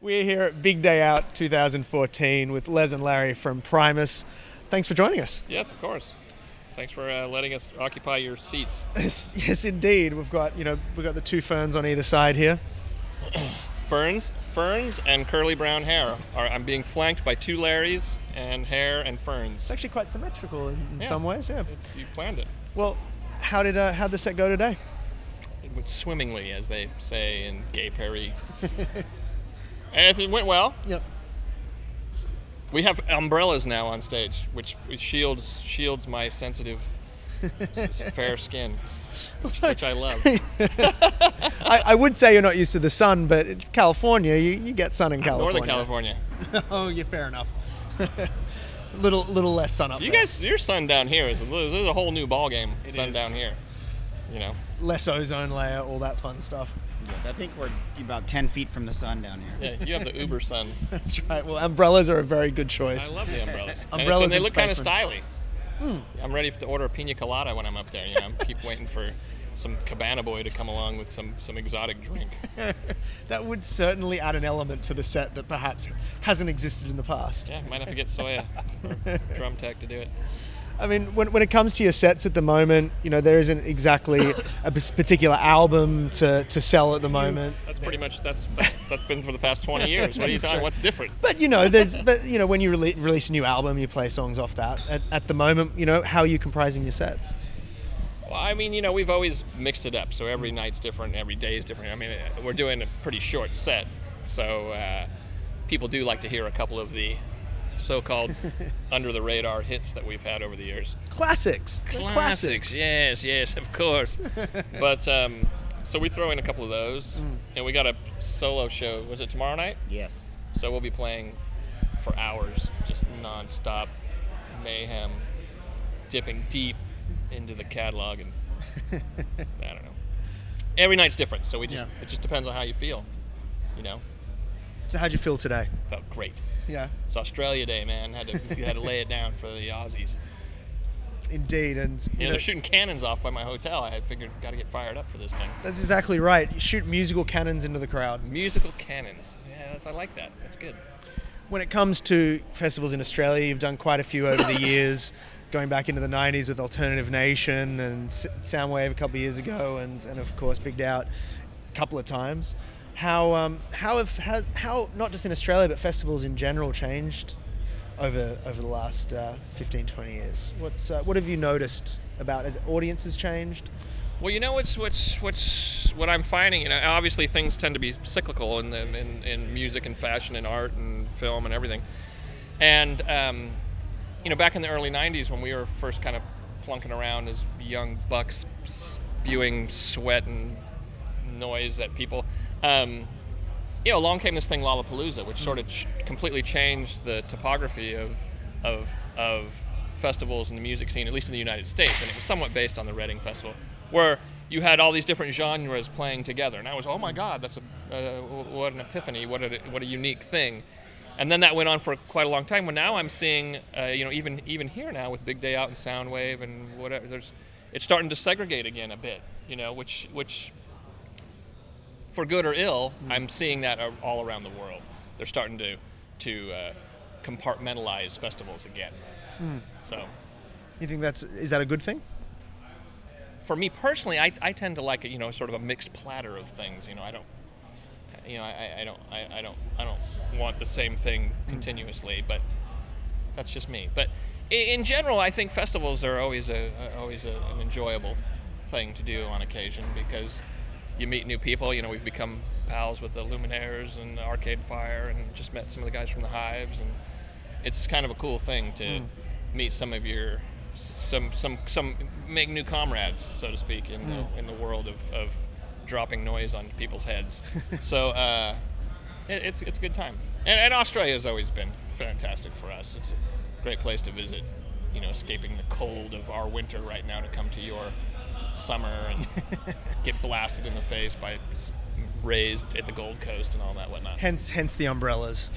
We're here at Big Day Out 2014 with Les and Larry from Primus. Thanks for joining us. Yes, of course. Thanks for letting us occupy your seats. Yes, indeed. We've got, the two ferns on either side here. Ferns and curly brown hair. I'm being flanked by two Larrys and hair and ferns. It's actually quite symmetrical in some ways. Yeah, you planned it. Well, how'd the set go today? It went swimmingly, as they say in Gay Paree. And it went well. Yep. We have umbrellas now on stage, which shields my sensitive, fair skin, which I love. I would say you're not used to the sun, but it's California. You get sun in California. Northern California. Oh, yeah, fair enough. little less sun up there. You guys, your sun down here is a whole new ball game. Sun down here, less ozone layer, all that fun stuff. Yes, I think we're about 10 feet from the sun down here. Yeah, you have the Uber sun. That's right. Well, umbrellas are a very good choice. I love the umbrellas. Umbrellas, and they look kind of stylish. Mm. I'm ready to order a pina colada when I'm up there. I keep waiting for some cabana boy to come along with some exotic drink. That would certainly add an element to the set that perhaps hasn't existed in the past. Yeah, might have to get Sawyer or drum tech to do it. I mean, when it comes to your sets at the moment, there isn't exactly a particular album to sell at the moment. That's pretty much that's been for the past 20 years. What are you talking? What's different? But when you release a new album, you play songs off that. At the moment, how are you comprising your sets? Well, I mean, we've always mixed it up, so every night's different, every day's different. I mean, we're doing a pretty short set, so people do like to hear a couple of the so-called under-the-radar hits that we've had over the years. Classics. Yes, of course. But so we throw in a couple of those, and we got a solo show. Was it tomorrow night? Yes. So we'll be playing for hours, just non-stop mayhem, dipping deep into the catalog, and I don't know. Every night's different, so it just depends on how you feel, So how'd you feel today? Felt great. Yeah. It's Australia Day, man. Had to lay it down for the Aussies. Indeed, and they're shooting cannons off by my hotel. I had figured, got to get fired up for this thing. That's exactly right. You shoot musical cannons into the crowd. Musical cannons. Yeah, I like that. That's good. When it comes to festivals in Australia, you've done quite a few over the years, going back into the '90s with Alternative Nation and Soundwave a couple of years ago, and of course Big Day Out a couple of times. How not just in Australia but festivals in general changed over the last 15-20 years? What have you noticed about as audiences changed? Well, what I'm finding, obviously things tend to be cyclical in music and fashion and art and film and everything. And back in the early '90s when we were first kind of plunking around as young bucks spewing sweat and noise at people. Along came this thing Lollapalooza, which sort of completely changed the topography of festivals in the music scene, at least in the United States, and it was somewhat based on the Reading Festival, where you had all these different genres playing together, and I was, oh my God, that's what an epiphany, what a unique thing. And then that went on for quite a long time. Well, now I'm seeing, even here now with Big Day Out and Soundwave and whatever, it's starting to segregate again a bit, which for good or ill, I'm seeing that all around the world. They're starting to compartmentalize festivals again. Mm. So, you think is that a good thing? For me personally, I tend to like sort of a mixed platter of things. I don't want the same thing continuously. But that's just me. But in general, I think festivals are always an enjoyable thing to do on occasion because you meet new people. We've become pals with the Luminaires and Arcade Fire, and just met some of the guys from the Hives, and it's kind of a cool thing to meet make new comrades, so to speak, in the world of dropping noise on people's heads. So it's a good time, and Australia has always been fantastic for us. It's a great place to visit. Escaping the cold of our winter right now to come to your summer and get blasted in the face by rays at the Gold Coast and all that whatnot. Hence the umbrellas.